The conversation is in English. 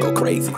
go crazy.